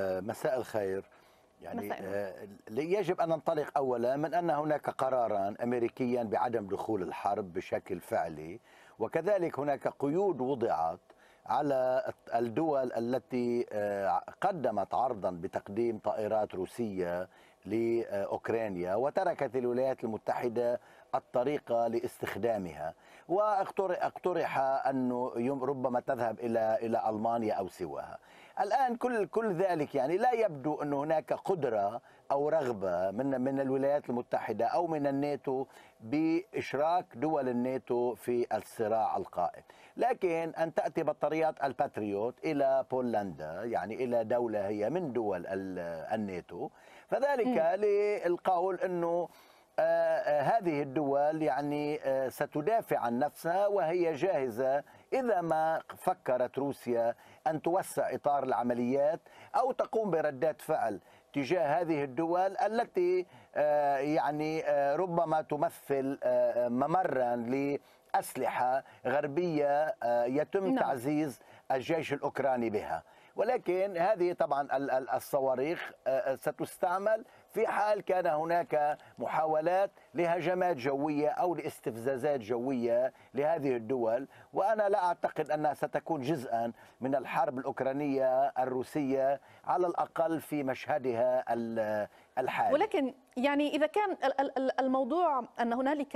مساء الخير. يعني يجب أن ننطلق أولا من أن هناك قرارا أمريكيا بعدم دخول الحرب بشكل فعلي، وكذلك هناك قيود وضعت على الدول التي قدمت عرضا بتقديم طائرات روسية لأوكرانيا، وتركت الولايات المتحدة الطريقة لاستخدامها، واقترح أنه ربما تذهب إلى ألمانيا أو سواها. الآن كل ذلك يعني لا يبدو أن هناك قدرة أو رغبة من الولايات المتحدة أو من الناتو بإشراك دول الناتو في الصراع القائم، لكن أن تأتي بطاريات الباتريوت إلى بولندا، يعني إلى دولة هي من دول الناتو، فذلك للقول أنه هذه الدول يعني ستدافع عن نفسها وهي جاهزة إذا ما فكرت روسيا أن توسع إطار العمليات أو تقوم بردات فعل تجاه هذه الدول التي يعني ربما تمثل ممرا لأسلحة غربية يتم تعزيز الجيش الأوكراني بها. ولكن هذه طبعا الصواريخ ستستعمل في حال كان هناك محاولات لهجمات جوية أو لاستفزازات جوية لهذه الدول، وأنا لا أعتقد أنها ستكون جزءا من الحرب الأوكرانية الروسية على الأقل في مشهدها الحالي. ولكن يعني إذا كان الموضوع أن هنالك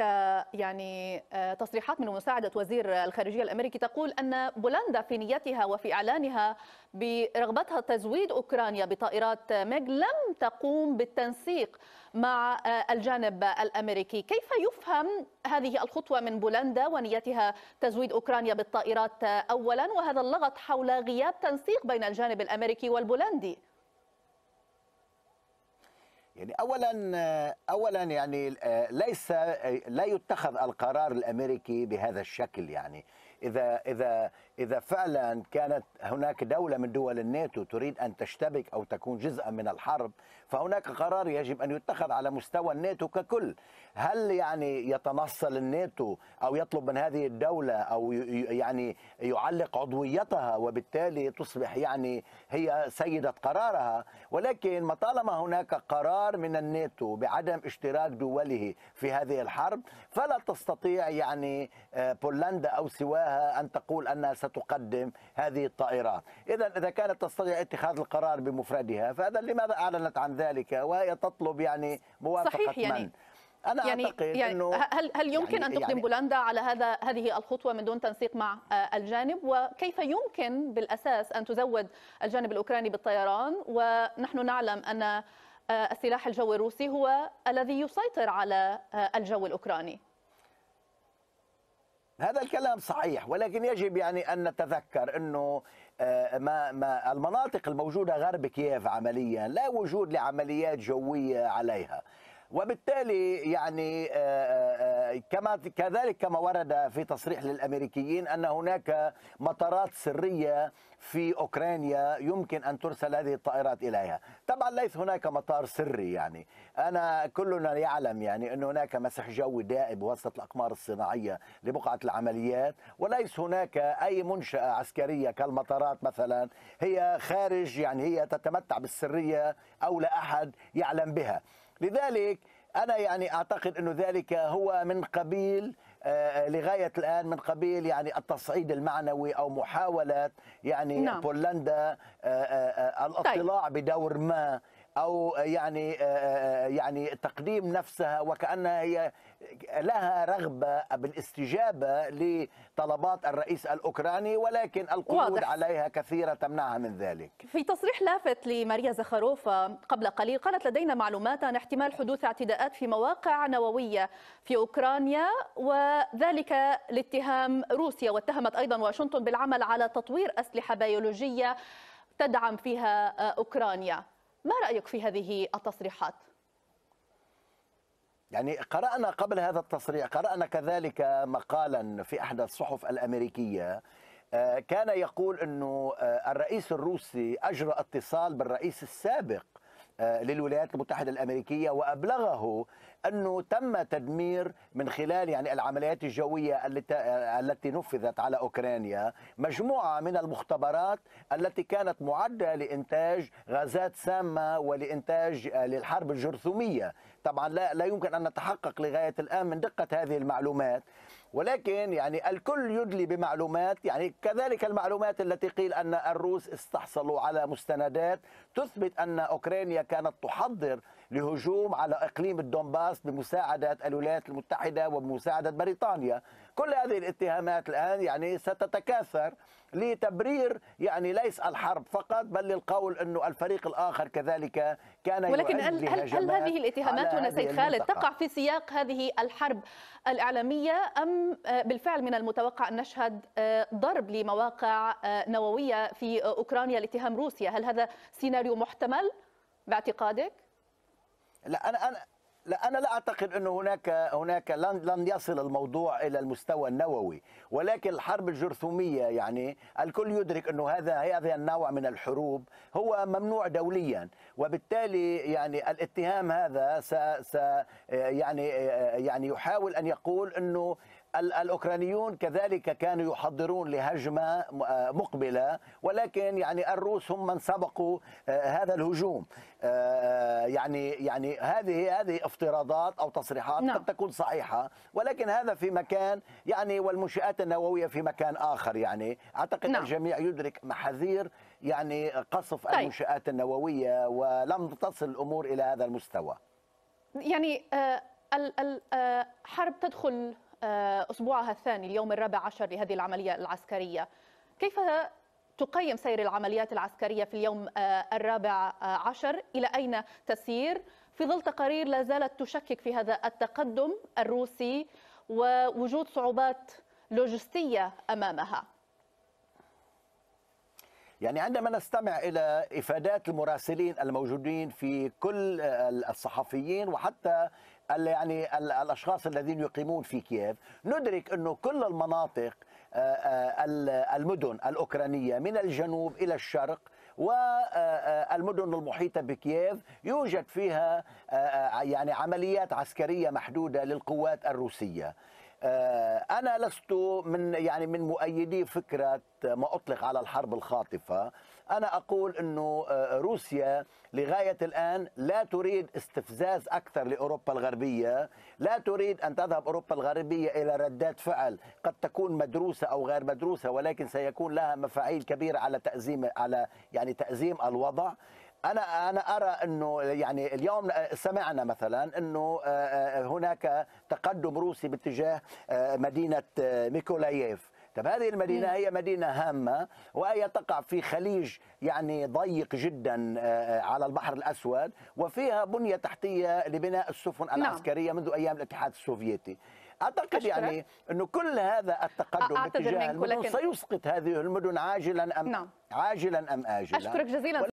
يعني تصريحات من مساعدة وزير الخارجية الأمريكي تقول أن بولندا في نيتها وفي إعلانها برغبتها تزويد أوكرانيا بطائرات ميغ لم تقوم بالتنسيق مع الجانب الأمريكي، كيف يفهم هذه الخطوة من بولندا ونيتها تزويد أوكرانيا بالطائرات أولا، وهذا اللغط حول غياب تنسيق بين الجانب الأمريكي والبولندي؟ يعني اولا يعني لا يتخذ القرار الامريكي بهذا الشكل، يعني اذا فعلا كانت هناك دوله من دول الناتو تريد ان تشتبك او تكون جزءا من الحرب، فهناك قرار يجب ان يتخذ على مستوى الناتو ككل. هل يعني يتنصل الناتو او يطلب من هذه الدوله او يعني يعلق عضويتها وبالتالي تصبح يعني هي سيدة قرارها؟ ولكن ما طالما هناك قرار من الناتو بعدم اشتراك دوله في هذه الحرب، فلا تستطيع يعني بولندا أو سواها أن تقول أنها ستقدم هذه الطائرات. إذا كانت تستطيع اتخاذ القرار بمفردها، فهذا لماذا أعلنت عن ذلك وهي تطلب يعني موافقة صحيح يعني من؟ أنا أعتقد أنه هل يمكن أن تقدم بولندا على هذه الخطوة من دون تنسيق مع الجانب؟ وكيف يمكن بالأساس أن تزود الجانب الأوكراني بالطيران ونحن نعلم أن السلاح الجوي الروسي هو الذي يسيطر على الجو الأوكراني؟ هذا الكلام صحيح، ولكن يجب يعني أن نتذكر أنه ما المناطق الموجودة غرب كييف عمليا لا وجود لعمليات جوية عليها، وبالتالي يعني كذلك كما ورد في تصريح للأمريكيين أن هناك مطارات سرية في أوكرانيا يمكن أن ترسل هذه الطائرات إليها. طبعا ليس هناك مطار سري، يعني كلنا يعلم يعني أن هناك مسح جوي دائم بواسطة الأقمار الصناعية لبقعة العمليات، وليس هناك أي منشأة عسكرية كالمطارات مثلا هي خارج، يعني هي تتمتع بالسرية أو لا أحد يعلم بها. لذلك أنا يعني أعتقد أنه ذلك هو من قبيل لغاية الآن من قبيل يعني التصعيد المعنوي أو محاولة يعني بولندا الاطلاع بدور ما أو يعني تقديم نفسها وكأنها هي لها رغبة بالاستجابة لطلبات الرئيس الأوكراني، ولكن القيود عليها كثيرة تمنعها من ذلك. في تصريح لافت لماريا زخاروفا قبل قليل قالت: لدينا معلومات عن احتمال حدوث اعتداءات في مواقع نووية في أوكرانيا وذلك لاتهام روسيا، واتهمت أيضا واشنطن بالعمل على تطوير أسلحة بيولوجية تدعم فيها أوكرانيا. ما رأيك في هذه التصريحات؟ يعني قرأنا قبل هذا التصريح كذلك مقالا في أحد الصحف الأمريكية كان يقول أنه الرئيس الروسي أجرى اتصال بالرئيس السابق للولايات المتحدة الأمريكية، وأبلغه أنه تم تدمير من خلال العمليات الجوية التي نفذت على أوكرانيا مجموعة من المختبرات التي كانت معدة لإنتاج غازات سامة ولإنتاج للحرب الجرثومية. طبعا لا يمكن أن نتحقق لغاية الآن من دقة هذه المعلومات، ولكن الكل يدلي بمعلومات، كذلك المعلومات التي قيل أن الروس استحصلوا على مستندات تثبت أن أوكرانيا كانت تحضر لهجوم على إقليم الدومباس بمساعدة الولايات المتحدة وبمساعدة بريطانيا. كل هذه الاتهامات الآن ستتكاثر لتبرير ليس الحرب فقط، بل للقول أنه الفريق الآخر كذلك كان يؤدي. ولكن هل هذه الاتهامات هنا سيد خالد تقع في سياق هذه الحرب الإعلامية، أم بالفعل من المتوقع أن نشهد ضرب لمواقع نووية في أوكرانيا لاتهام روسيا؟ هل هذا سيناريو محتمل باعتقادك؟ لا أنا لا أعتقد أن هناك لن يصل الموضوع إلى المستوى النووي، ولكن الحرب الجرثومية الكل يدرك أنه هذا النوع من الحروب هو ممنوع دوليا، وبالتالي الاتهام هذا يحاول أن يقول أنه الأوكرانيون كذلك كانوا يحضرون لهجمة مقبلة، ولكن الروس هم من سبقوا هذا الهجوم. هذه افتراضات أو تصريحات قد تكون صحيحة، ولكن هذا في مكان والمنشآت النووية في مكان آخر. أعتقد الجميع يدرك محاذير قصف المنشآت النووية، ولم تصل الأمور إلى هذا المستوى. الحرب تدخل أسبوعها الثاني، اليوم الرابع عشر لهذه العملية العسكرية. كيف تقيم سير العمليات العسكرية في اليوم الرابع عشر؟ إلى أين تسير في ظل تقارير لا زالت تشكك في هذا التقدم الروسي ووجود صعوبات لوجستية أمامها؟ عندما نستمع إلى إفادات المراسلين الموجودين في كل الصحفيين وحتى الأشخاص الذين يقيمون في كييف، ندرك أنه كل المناطق المدن الأوكرانية من الجنوب إلى الشرق والمدن المحيطة بكييف يوجد فيها عمليات عسكرية محدودة للقوات الروسية. أنا لست من مؤيدي فكرة ما أطلق على الحرب الخاطفة. أنا أقول أنه روسيا لغاية الآن لا تريد استفزاز أكثر لأوروبا الغربية، لا تريد أن تذهب أوروبا الغربية إلى ردات فعل قد تكون مدروسة أو غير مدروسة، ولكن سيكون لها مفاعيل كبيرة على تأزيم الوضع. أنا أرى أنه اليوم سمعنا مثلا أنه هناك تقدم روسي باتجاه مدينة ميكولاييف. طب هذه المدينة هي مدينة هامة، وهي تقع في خليج ضيق جدا على البحر الأسود، وفيها بنية تحتية لبناء السفن العسكرية منذ أيام الاتحاد السوفيتي. أعتقد أنه كل هذا التقدم باتجاه المدن سيسقط هذه المدن عاجلا أم آجلا. أشكرك جزيلا.